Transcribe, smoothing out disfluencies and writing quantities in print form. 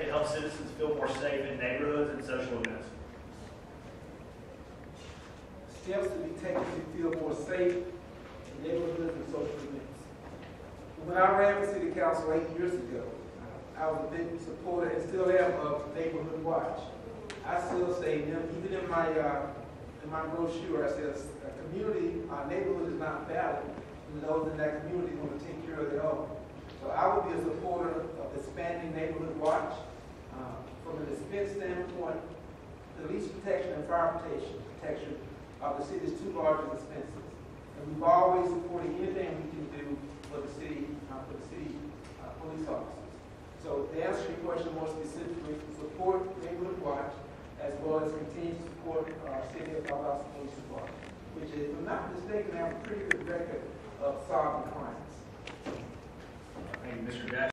to help citizens feel more safe in neighborhoods and social events. Steps to be taken to feel more safe in neighborhoods and social events. When I ran for city council 8 years ago, I was a big supporter and still am of Neighborhood Watch. I still say, even in my brochure, I said a community, our neighborhood is not valid when those in that community want to take care of their own. So I would be a supporter of expanding Neighborhood Watch from an expense standpoint. The lease protection and fire protection of the city's two largest expenses, and we've always supported anything we can do for the city police officers. So to answer your question more specifically, support Neighborhood Watch as well as continue to support our city of Valdosta Police Department, which is, if I'm not mistaken, I have a pretty good record of solving crimes. Thank you, Mr. Dash.